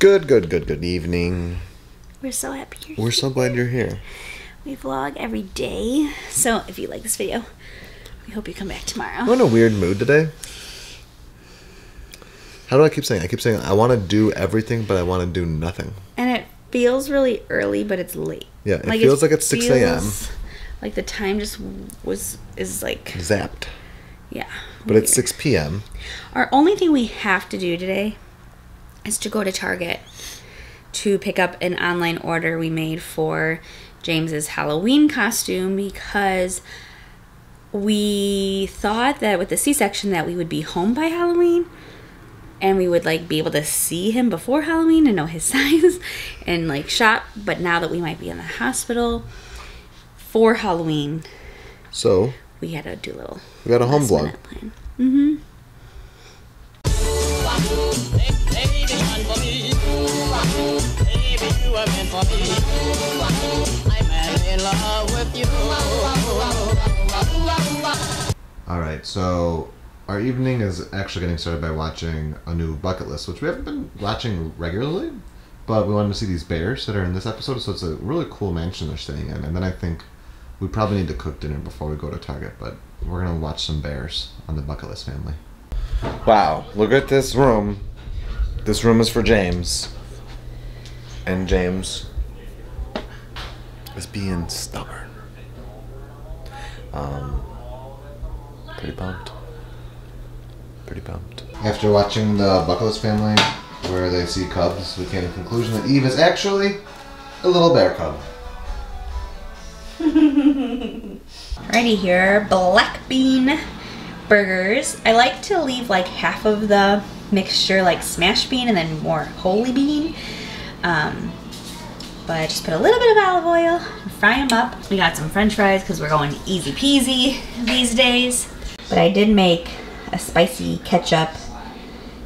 Good evening. We're so happy you're here. We're so glad you're here. We vlog every day, so if you like this video, we hope you come back tomorrow. I'm in a weird mood today. How do I keep saying? I keep saying I want to do everything, but I want to do nothing. And it feels really early, but it's late. Yeah, it like feels like it's 6 a.m. Like the time just is like... zapped. Yeah. But weird. It's 6 p.m. Our only thing we have to do today is to go to Target to pick up an online order we made for James's Halloween costume, because we thought that with the C-section that we would be home by Halloween and we would like be able to see him before Halloween and know his size and like shop, but now that we might be in the hospital for Halloween, so we had to do a little home vlog. Alright, so our evening is actually getting started by watching a new bucket list, which we haven't been watching regularly, but we wanted to see these bears that are in this episode, so it's a really cool mansion they're staying in. And then I think we probably need to cook dinner before we go to Target, but we're going to watch some bears on the bucket list family. Wow, look at this room. This room is for James. And James is being stubborn. Pretty pumped. After watching the bucket list family where they see cubs, we came to the conclusion that Eve is actually a little bear cub. Alrighty, here, black bean burgers. I like to leave like half of the mixture like smashed bean and then more wholly bean. But I just put a little bit of olive oil and fry them up. We got some french fries because we're going easy peasy these days. But I did make a spicy ketchup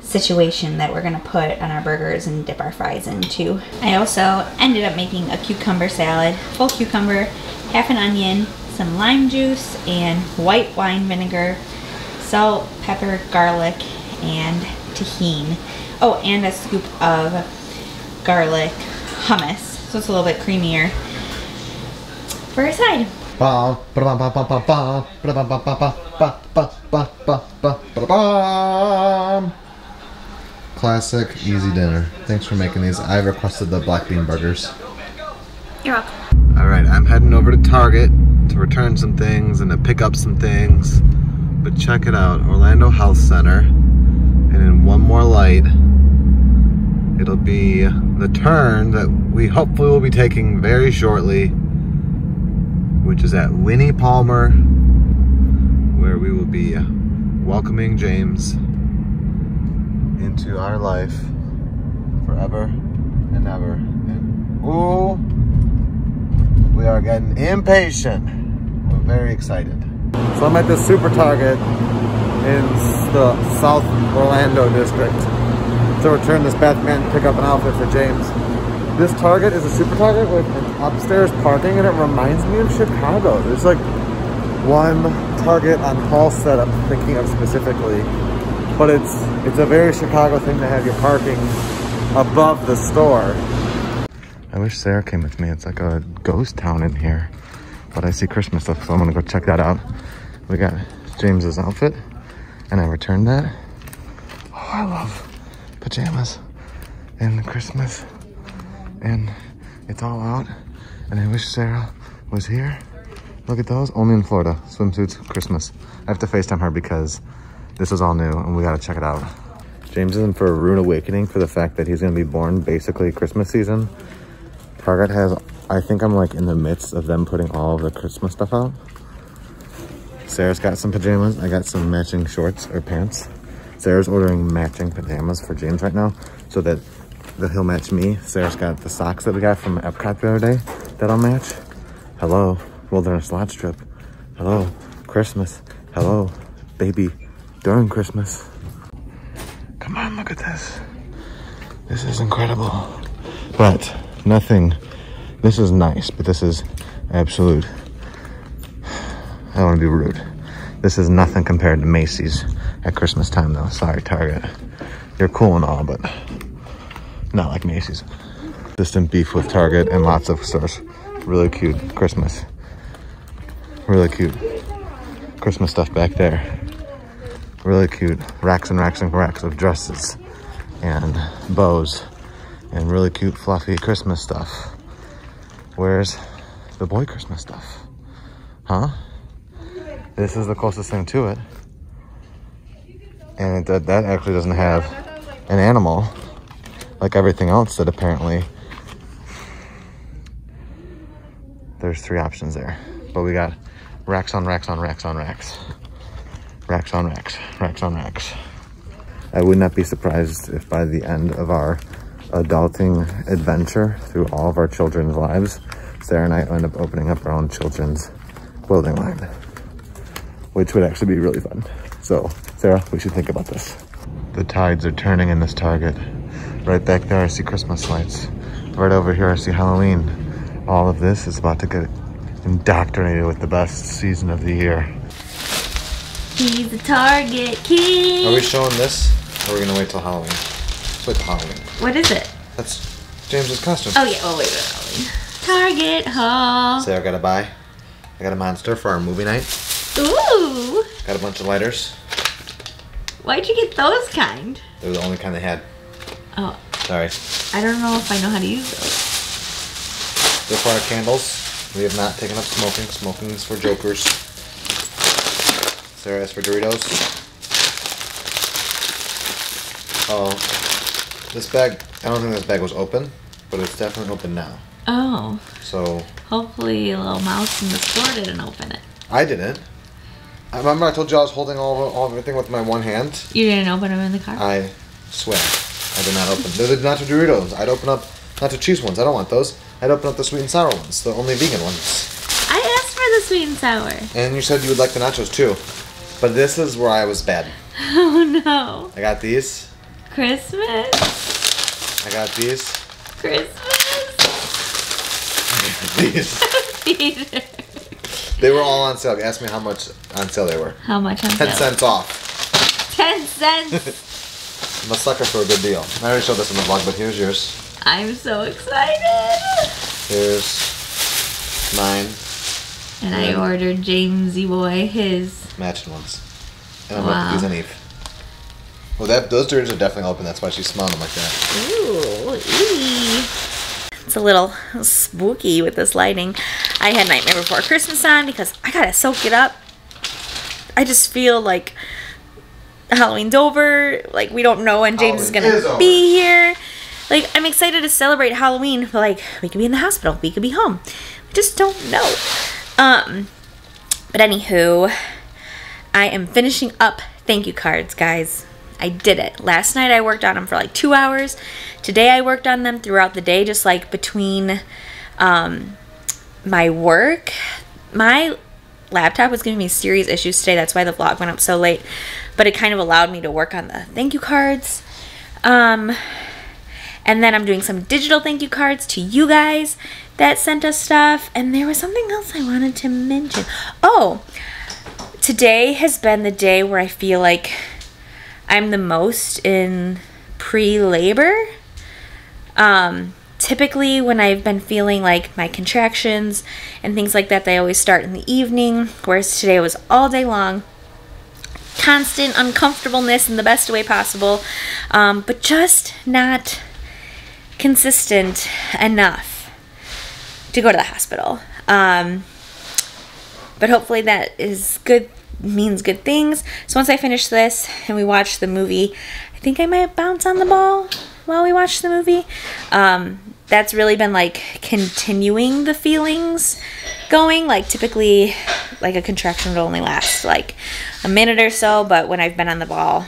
situation that we're gonna put on our burgers and dip our fries into. I also ended up making a cucumber salad, full cucumber, half an onion, some lime juice, and white wine vinegar, salt, pepper, garlic, and tahini. Oh, and a scoop of garlic hummus, so it's a little bit creamier for a side. Classic easy dinner. Thanks for making these. I requested the black bean burgers. You're welcome. All right, I'm heading over to Target to return some things and to pick up some things, but check it out, Orlando Health Center, and in one more light it'll be the turn that we hopefully will be taking very shortly, which is at Winnie Palmer, where we will be welcoming James into our life forever and ever. And ooh, we are getting impatient. We're very excited. So I'm at the Super Target in the South Orlando district. To return this Batman and pick up an outfit for James. This Target is a Super Target with an upstairs parking, and it reminds me of Chicago. There's like one Target on Pulse that I'm thinking of specifically, but it's a very Chicago thing to have your parking above the store. I wish Sarah came with me. It's like a ghost town in here, but I see Christmas stuff, so I'm gonna go check that out. We got James's outfit, and I returned that. Oh, I love pajamas and Christmas, and it's all out, and I wish Sarah was here. Look at those, only in Florida, swimsuits, Christmas. I have to FaceTime her because this is all new and we gotta check it out. James is in for a rude awakening for the fact that he's gonna be born basically Christmas season. Target has, I think I'm like in the midst of them putting all of the Christmas stuff out. Sarah's got some pajamas, I got some matching shorts or pants. Sarah's ordering matching pajamas for James right now so that he'll match me. Sarah's got the socks that we got from Epcot the other day that'll match. Hello, Wilderness Lodge trip. Hello, Christmas. Hello, baby during Christmas. Come on, look at this. This is incredible. But nothing, this is nice, but this is absolute. I don't want to be rude. This is nothing compared to Macy's at Christmas time though. Sorry, Target. You're cool and all, but Not like Macy's. Distant beef with Target and lots of stores. Really cute Christmas. Really cute Christmas stuff back there. Really cute racks and racks and racks of dresses and bows and really cute fluffy Christmas stuff. Where's the boy Christmas stuff? Huh? This is the closest thing to it. And that actually doesn't have an animal like everything else that apparently... There's three options there. But we got racks on racks on racks on racks. Racks on racks, racks on racks. I would not be surprised if by the end of our adulting adventure through all of our children's lives, Sarah and I end up opening up our own children's clothing line, which would actually be really fun. So Sarah, we should think about this. The tides are turning in this Target. Right back there, I see Christmas lights. Right over here, I see Halloween. All of this is about to get indoctrinated with the best season of the year. He's the Target king. Are we showing this, or are we gonna wait till Halloween? Let's wait till Halloween. What is it? That's James's costume. Oh yeah, we'll wait till Halloween. Target haul. Sarah got a buy. I got a monster for our movie night. Ooh. Got a bunch of lighters. Why'd you get those kind? They were the only kind they had. Oh. Sorry. I don't know if I know how to use those. They're for our candles. We have not taken up smoking. Smoking is for jokers. Sarah asked for Doritos. Oh, this bag, I don't think this bag was open, but it's definitely open now. Oh. So. Hopefully a little mouse in the store didn't open it. I didn't. I remember I told you I was holding everything with my one hand. You didn't open them in the car? I swear. I did not open. They're the nacho Doritos. I'd open up nacho cheese ones. I don't want those. I'd open up the sweet and sour ones. The only vegan ones. I asked for the sweet and sour. And you said you would like the nachos too. But this is where I was bad. Oh no. I got these. Christmas. I got these. Christmas. These. Peter. They were all on sale. You asked me how much on sale they were. How much on sale? 10 cents off. 10 cents. I'm a sucker for a good deal. I already showed this in the vlog, but here's yours. I'm so excited. Here's mine. And I ordered Jamesy boy his matching ones. And I'm wow. Going to use an Eve. Well, those doors are definitely open. That's why she's smelling them like that. Ooh, ee. It's a little spooky with this lighting. I had Nightmare Before Christmas on because I gotta soak it up. I just feel like Halloween's over. Like we don't know when James is gonna be here. Like I'm excited to celebrate Halloween, but like we could be in the hospital, we could be home. We just don't know. But anywho, I am finishing up thank you cards, guys. I did it. Last night I worked on them for like 2 hours. Today I worked on them throughout the day, just like between my work. My laptop was giving me serious issues today. That's why the vlog went up so late. But it kind of allowed me to work on the thank you cards. And then I'm doing some digital thank you cards to you guys that sent us stuff. And there was something else I wanted to mention. Oh, today has been the day where I feel like I'm the most in pre-labor. Typically when I've been feeling like my contractions and things like that, they always start in the evening, whereas today was all day long. Constant uncomfortableness in the best way possible, but just not consistent enough to go to the hospital. But hopefully that is good, means good things. So once I finish this and we watch the movie, I think I might bounce on the ball while we watch the movie. That's really been like continuing the feelings going. Like typically like a contraction would only last like a minute or so, but when I've been on the ball,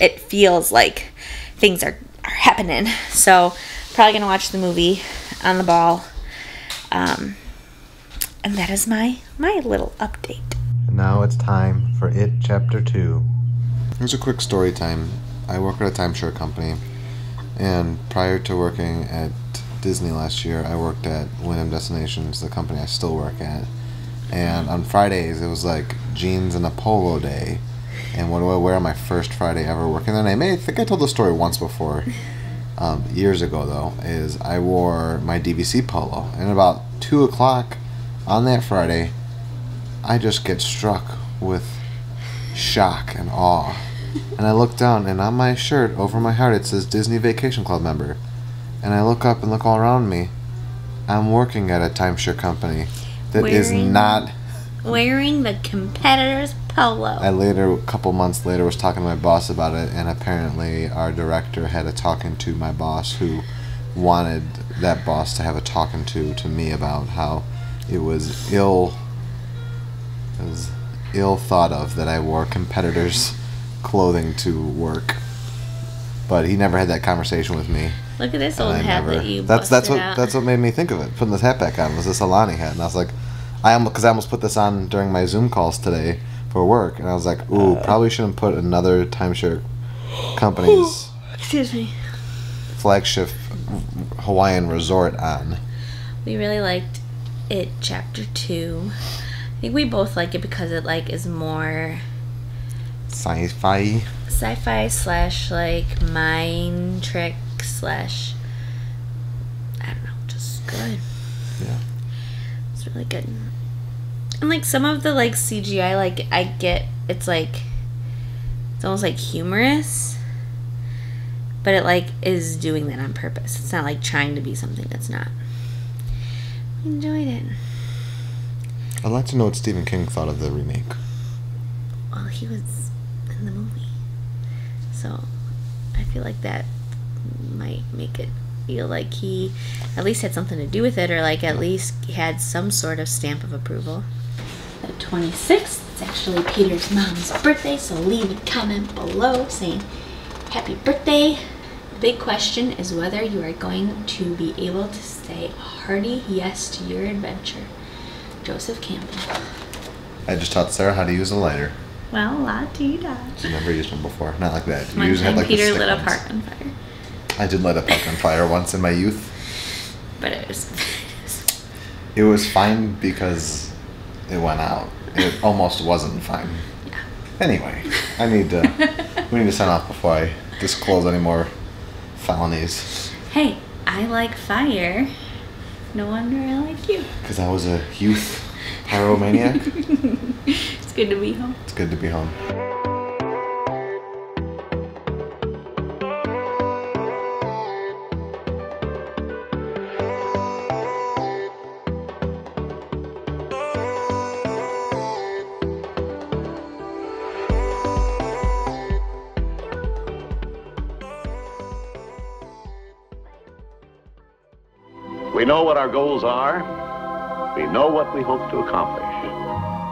it feels like things are happening. So probably gonna watch the movie on the ball. And that is my little update. Now it's time for It Chapter 2. Here's a quick story time. I work at a timeshare company, and prior to working at Disney last year, I worked at Wyndham Destinations, the company I still work at. And on Fridays, it was like jeans and a polo day. And what do I wear on my first Friday ever working there? And I think I told the story once before. years ago though, is I wore my DVC polo, and about 2 o'clock on that Friday, I just get struck with shock and awe, and I look down, and on my shirt over my heart it says Disney Vacation Club member, and I look up and look all around me. I'm working at a timeshare company that is not wearing the competitor's polo. I later, a couple months later, was talking to my boss about it, and apparently our director had a talking to my boss, who wanted that boss to have a talking to me about how it was ill thought of that I wore competitors' clothing to work. But he never had that conversation with me. Look at this old hat that you busted out. That's what made me think of it. Putting this hat back on was this Alani hat, and I was like, because I almost put this on during my Zoom calls today for work, and I was like, ooh, probably shouldn't put another timeshare company's flagship Hawaiian resort on. We really liked It Chapter Two. I think we both like it because it like is more sci-fi. Sci-fi slash like mind trick slash, I don't know, just good. Yeah. It's really good. And like some of the like CGI, like I get, it's like, it's almost like humorous, but it like is doing that on purpose. It's not like trying to be something that's not. I enjoyed it. I'd like to know what Stephen King thought of the remake. Well, he was in the movie, so I feel like that might make it feel like he at least had something to do with it, or like at least had some sort of stamp of approval. The 26th, it's actually Peter's mom's birthday, so leave a comment below saying happy birthday. The big question is whether you are going to be able to say a hearty yes to your adventure. Joseph Campbell. I just taught Sarah how to use a lighter. Well, la dee da. She's never used one before. Not like that. You usually have like Peter lit a park on fire. I did light a park on fire once in my youth. But it was fine because it went out. It almost wasn't fine. Yeah. Anyway, we need to sign off before I disclose any more felonies. Hey, I like fire. No wonder I like you. Because I was a youth pyromaniac. It's good to be home. It's good to be home. We know what our goals are, we know what we hope to accomplish,